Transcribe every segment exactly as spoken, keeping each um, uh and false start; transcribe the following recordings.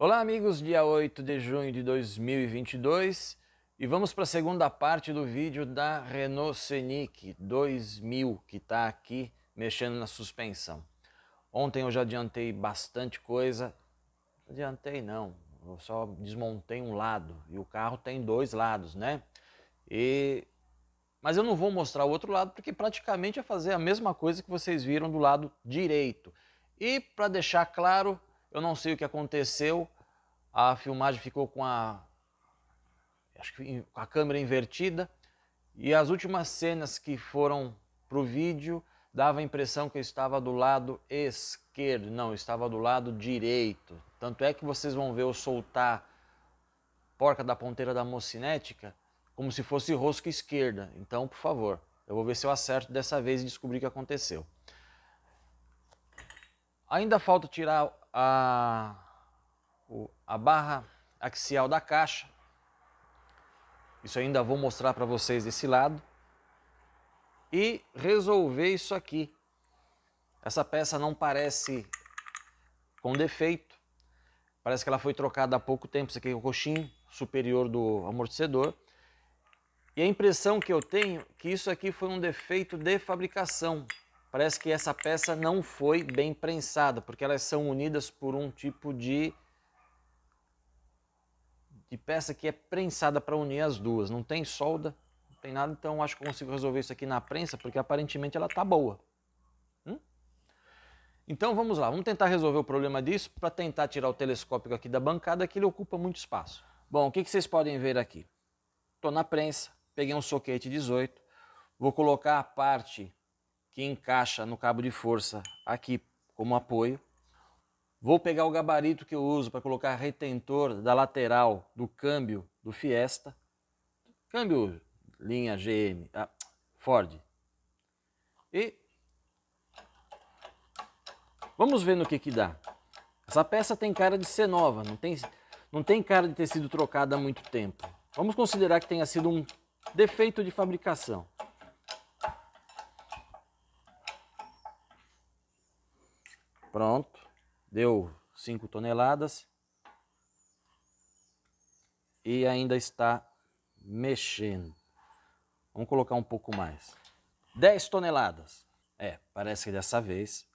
Olá amigos, dia oito de junho de dois mil e vinte e dois e vamos para a segunda parte do vídeo da Renault Scenic dois mil que está aqui mexendo na suspensão. Ontem eu já adiantei bastante coisa, adiantei não, eu só desmontei um lado e o carro tem dois lados, né? E... mas eu não vou mostrar o outro lado porque praticamente é fazer a mesma coisa que vocês viram do lado direito. E para deixar claro, eu não sei o que aconteceu, a filmagem ficou com a, acho que com a câmera invertida e as últimas cenas que foram para o vídeo dava a impressão que eu estava do lado esquerdo, não, eu estava do lado direito. Tanto é que vocês vão ver eu soltar porca da ponteira da mocinética como se fosse rosca esquerda. Então, por favor, eu vou ver se eu acerto dessa vez e descobrir o que aconteceu. Ainda falta tirar A, a barra axial da caixa, isso ainda vou mostrar para vocês desse lado, e resolver isso aqui. Essa peça não parece com defeito, parece que ela foi trocada há pouco tempo. Isso aqui é o coxinho superior do amortecedor, e a impressão que eu tenho é que isso aqui foi um defeito de fabricação. Parece que essa peça não foi bem prensada, porque elas são unidas por um tipo de, de peça que é prensada para unir as duas. Não tem solda, não tem nada, então acho que eu consigo resolver isso aqui na prensa, porque aparentemente ela está boa. Hum? Então vamos lá, vamos tentar resolver o problema disso, para tentar tirar o telescópio aqui da bancada, que ele ocupa muito espaço. Bom, o que, que vocês podem ver aqui? Estou na prensa, peguei um soquete dezoito, vou colocar a parte que encaixa no cabo de força aqui como apoio. Vou pegar o gabarito que eu uso para colocar retentor da lateral do câmbio do Fiesta, câmbio linha G M, ah, Ford. E vamos ver no que que dá. Essa peça tem cara de ser nova, não tem, não tem cara de ter sido trocada há muito tempo. Vamos considerar que tenha sido um defeito de fabricação. Pronto, deu cinco toneladas e ainda está mexendo. Vamos colocar um pouco mais. dez toneladas. É, parece que dessa vez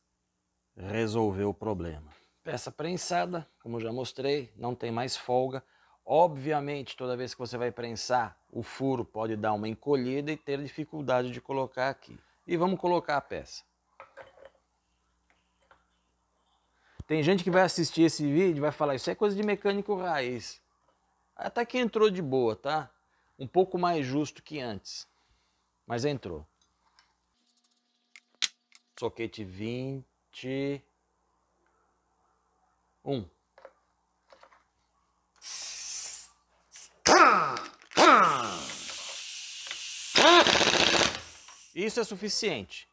resolveu o problema. Peça prensada, como eu já mostrei, não tem mais folga. Obviamente, toda vez que você vai prensar, o furo pode dar uma encolhida e ter dificuldade de colocar aqui. E vamos colocar a peça. Tem gente que vai assistir esse vídeo e vai falar, isso é coisa de mecânico raiz. Até que entrou de boa, tá? Um pouco mais justo que antes, mas entrou. Soquete vinte e um. Isso é suficiente.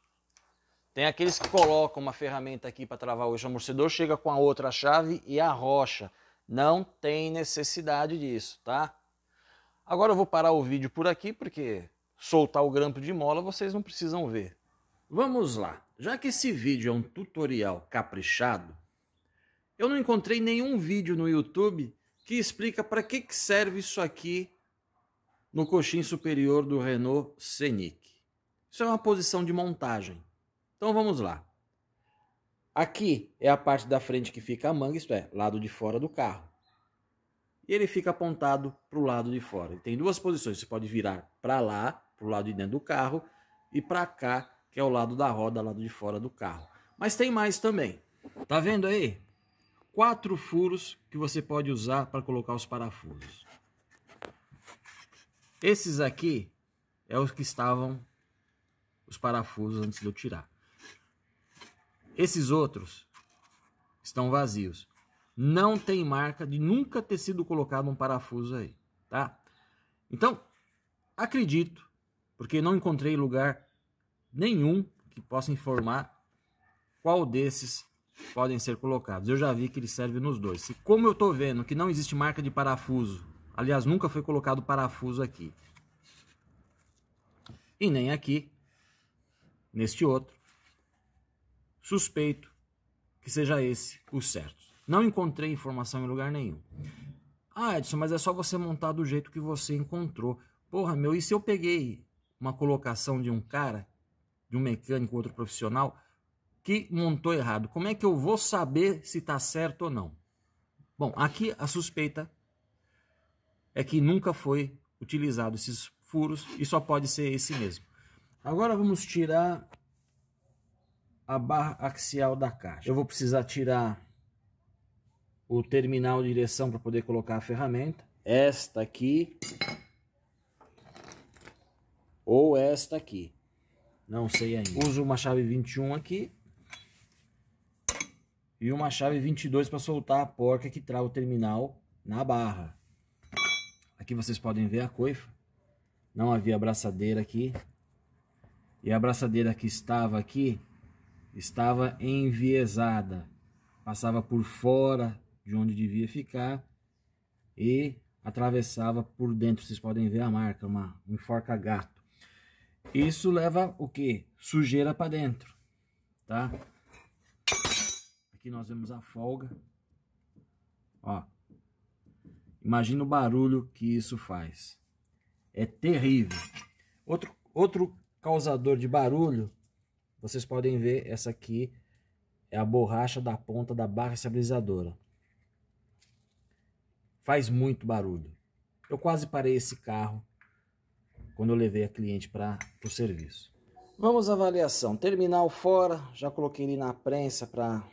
Tem aqueles que colocam uma ferramenta aqui para travar o eixo amortecedor, chega com a outra chave e arrocha. Não tem necessidade disso, tá? Agora eu vou parar o vídeo por aqui, porque soltar o grampo de mola vocês não precisam ver. Vamos lá. Já que esse vídeo é um tutorial caprichado, eu não encontrei nenhum vídeo no YouTube que explica para que que serve isso aqui no coxim superior do Renault Scenic. Isso é uma posição de montagem. Então vamos lá. Aqui é a parte da frente que fica a manga, isto é, lado de fora do carro. E ele fica apontado para o lado de fora. Ele tem duas posições, você pode virar para lá, para o lado de dentro do carro, e para cá, que é o lado da roda, lado de fora do carro. Mas tem mais também. Tá vendo aí? Quatro furos que você pode usar para colocar os parafusos. Esses aqui é os que estavam os parafusos antes de eu tirar. Esses outros estão vazios. Não tem marca de nunca ter sido colocado um parafuso aí, tá? Então, acredito, porque não encontrei lugar nenhum que possa informar qual desses podem ser colocados. Eu já vi que ele serve nos dois. E como eu tô vendo que não existe marca de parafuso, aliás, nunca foi colocado parafuso aqui. E nem aqui, neste outro. Suspeito que seja esse o certo. Não encontrei informação em lugar nenhum. Ah, Edson, mas é só você montar do jeito que você encontrou. Porra, meu, e se eu peguei uma colocação de um cara, de um mecânico, outro profissional, que montou errado? Como é que eu vou saber se tá certo ou não? Bom, aqui a suspeita é que nunca foi utilizado esses furos e só pode ser esse mesmo. Agora vamos tirar a barra axial da caixa. Eu vou precisar tirar o terminal de direção para poder colocar a ferramenta. Esta aqui ou esta aqui, não sei ainda. Uso uma chave vinte e um aqui e uma chave vinte e dois para soltar a porca que trava o terminal na barra. Aqui vocês podem ver a coifa. Não havia abraçadeira aqui. E a abraçadeira que estava aqui estava enviesada. Passava por fora de onde devia ficar e atravessava por dentro. Vocês podem ver a marca, uma, um enforca-gato. Isso leva o que? Sujeira para dentro, tá? Aqui nós vemos a folga. Ó, imagina o barulho que isso faz. É terrível. Outro, outro causador de barulho, vocês podem ver, essa aqui é a borracha da ponta da barra estabilizadora. Faz muito barulho. Eu quase parei esse carro quando eu levei a cliente para o serviço. Vamos à avaliação. Terminal fora, já coloquei ele na prensa para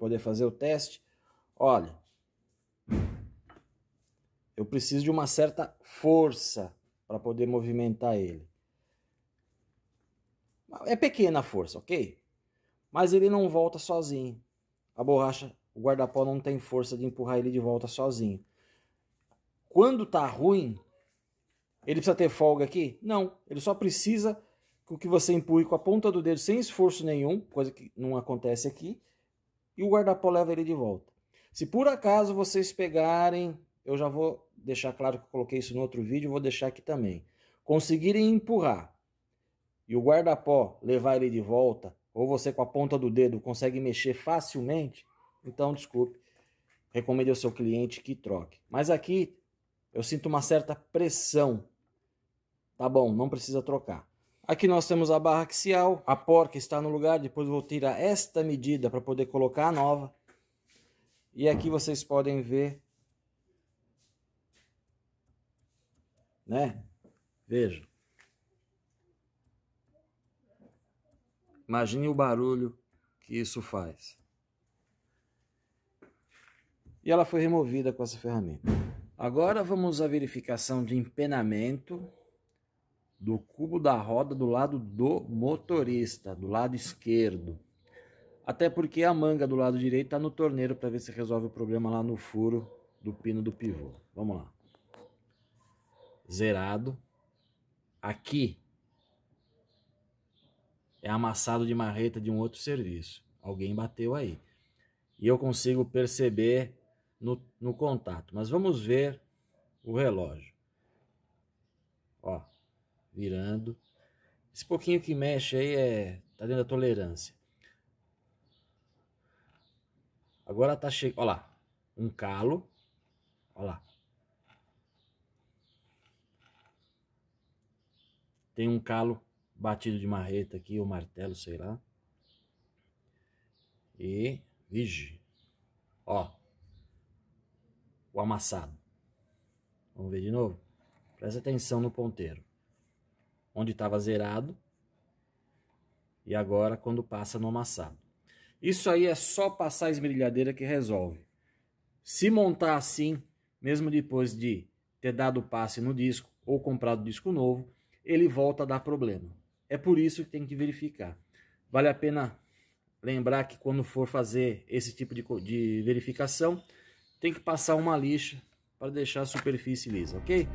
poder fazer o teste. Olha, eu preciso de uma certa força para poder movimentar ele. É pequena a força, ok? Mas ele não volta sozinho. A borracha, o guarda-pó não tem força de empurrar ele de volta sozinho. Quando tá ruim, ele precisa ter folga aqui? Não, ele só precisa que você empurre com a ponta do dedo sem esforço nenhum, coisa que não acontece aqui, e o guarda-pó leva ele de volta. Se por acaso vocês pegarem, eu já vou deixar claro que eu coloquei isso no outro vídeo, vou deixar aqui também. Conseguirem empurrar e o guarda-pó levar ele de volta, ou você com a ponta do dedo consegue mexer facilmente, então desculpe, recomendo ao seu cliente que troque. Mas aqui eu sinto uma certa pressão. Tá bom, não precisa trocar. Aqui nós temos a barra axial, a porca está no lugar, depois vou tirar esta medida para poder colocar a nova. E aqui vocês podem ver, né? Veja. Imagine o barulho que isso faz. E ela foi removida com essa ferramenta. Agora vamos à verificação de empenamento do cubo da roda do lado do motorista, do lado esquerdo. Até porque a manga do lado direito está no torneiro, para ver se resolve o problema lá no furo do pino do pivô. Vamos lá. Zerado. Aqui é amassado de marreta de um outro serviço. Alguém bateu aí. E eu consigo perceber no, no contato. Mas vamos ver o relógio. Ó, virando. Esse pouquinho que mexe aí é, tá dentro da tolerância. Agora tá cheio. Ó lá, um calo. Ó lá. Tem um calo batido de marreta aqui, ou martelo, sei lá. E, vigi. Ó, o amassado. Vamos ver de novo. Presta atenção no ponteiro, onde estava zerado, e agora quando passa no amassado. Isso aí é só passar a esmerilhadeira que resolve. Se montar assim, mesmo depois de ter dado passe no disco ou comprado disco novo, ele volta a dar problema. É por isso que tem que verificar. Vale a pena lembrar que quando for fazer esse tipo de, de verificação, tem que passar uma lixa para deixar a superfície lisa, ok?